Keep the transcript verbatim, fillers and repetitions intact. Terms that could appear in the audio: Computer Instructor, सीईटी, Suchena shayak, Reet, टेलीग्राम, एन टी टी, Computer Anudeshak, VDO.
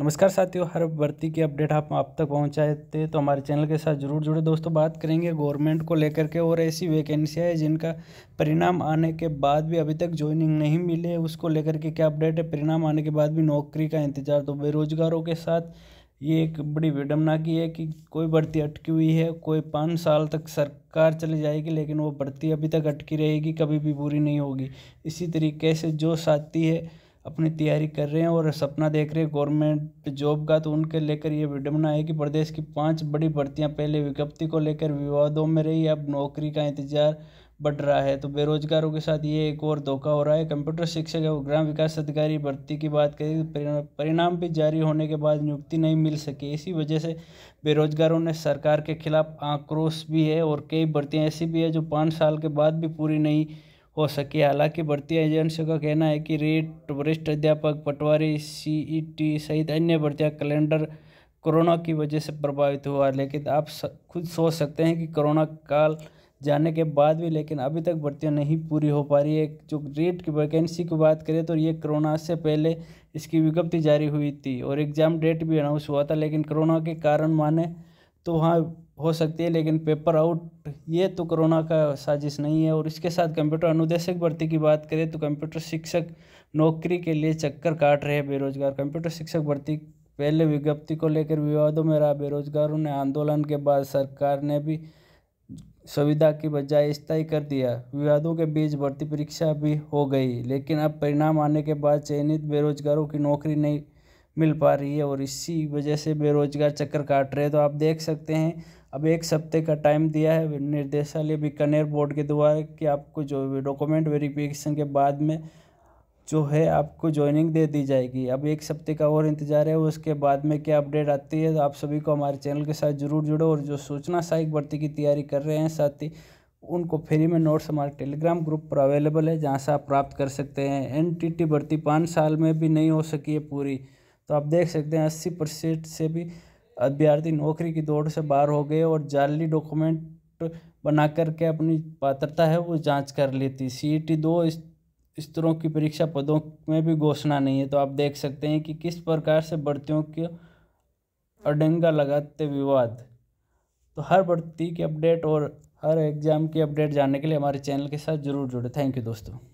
नमस्कार साथियों, हर भर्ती की अपडेट आप आप तक पहुंचाते तो हमारे चैनल के साथ जरूर जुड़े। दोस्तों बात करेंगे गवर्नमेंट को लेकर के और ऐसी वैकेंसियाँ है जिनका परिणाम आने के बाद भी अभी तक ज्वाइनिंग नहीं मिले, उसको लेकर के क्या अपडेट है। परिणाम आने के बाद भी नौकरी का इंतजार, तो बेरोजगारों के साथ ये एक बड़ी विडम्बना की है कि कोई भर्ती अटकी हुई है, कोई पाँच साल तक सरकार चली जाएगी लेकिन वो भर्ती अभी तक अटकी रहेगी, कभी भी पूरी नहीं होगी। इसी तरीके से जो साथी है अपनी तैयारी कर रहे हैं और सपना देख रहे हैं गवर्नमेंट जॉब का, तो उनके लेकर ये विडम्बना है कि प्रदेश की पांच बड़ी भर्तियां पहले विज्ञप्ति को लेकर विवादों में रही, अब नौकरी का इंतजार बढ़ रहा है। तो बेरोजगारों के साथ ये एक और धोखा हो रहा है। कंप्यूटर शिक्षक और ग्राम विकास अधिकारी भर्ती की बात करें तो परिणाम भी जारी होने के बाद नियुक्ति नहीं मिल सकी। इसी वजह से बेरोजगारों ने सरकार के खिलाफ आक्रोश भी है और कई भर्तियाँ ऐसी भी है जो पाँच साल के बाद भी पूरी नहीं हो सकी। हालांकि भर्ती एजेंसियों का कहना है कि रीट, वरिष्ठ अध्यापक, पटवारी, सीईटी सहित अन्य भर्तियां कैलेंडर कोरोना की वजह से प्रभावित हुआ। लेकिन आप खुद सोच सकते हैं कि कोरोना काल जाने के बाद भी लेकिन अभी तक भर्तियां नहीं पूरी हो पा रही है। जो रीट की वैकेंसी की बात करें तो ये कोरोना से पहले इसकी विज्ञप्ति जारी हुई थी और एग्ज़ाम डेट भी अनाउंस हुआ था, लेकिन कोरोना के कारण माने तो वहाँ हो सकती है, लेकिन पेपर आउट ये तो कोरोना का साजिश नहीं है। और इसके साथ कंप्यूटर अनुदेशक भर्ती की बात करें तो कंप्यूटर शिक्षक नौकरी के लिए चक्कर काट रहे हैं बेरोजगार। कंप्यूटर शिक्षक भर्ती पहले विज्ञप्ति को लेकर विवादों में रहा। बेरोजगारों ने आंदोलन के बाद सरकार ने भी सुविधा की बजाय स्थायी कर दिया। विवादों के बीच भर्ती परीक्षा भी हो गई, लेकिन अब परिणाम आने के बाद चयनित बेरोजगारों की नौकरी नहीं मिल पा रही है और इसी वजह से बेरोजगार चक्कर काट रहे हैं। तो आप देख सकते हैं अब एक सप्ते का टाइम दिया है निर्देशालय बीकानेर बोर्ड के द्वारा कि आपको जो डॉक्यूमेंट वेरिफिकेशन के बाद में जो है आपको ज्वाइनिंग दे दी जाएगी। अब एक सप्ते का और इंतजार है, उसके बाद में क्या अपडेट आती है। तो आप सभी को हमारे चैनल के साथ जरूर जुड़ो और जो सूचना सहायक भर्ती की तैयारी कर रहे हैं साथी, उनको फ्री में नोट्स हमारे टेलीग्राम ग्रुप पर अवेलेबल है जहाँ से आप प्राप्त कर सकते हैं। एन टी टी भर्ती पाँच साल में भी नहीं हो सकी है पूरी, तो आप देख सकते हैं अस्सी परसेंट से भी अभ्यर्थी नौकरी की दौड़ से बाहर हो गए और जाली डॉक्यूमेंट बना करके अपनी पात्रता है वो जांच कर लेती। सीईटी दो इस, इस तरह की परीक्षा पदों में भी घोषणा नहीं है। तो आप देख सकते हैं कि किस प्रकार से भर्तियों के अडंगा लगाते विवाद। तो हर भर्ती की अपडेट और हर एग्ज़ाम की अपडेट जानने के लिए हमारे चैनल के साथ जरूर जुड़े। थैंक यू दोस्तों।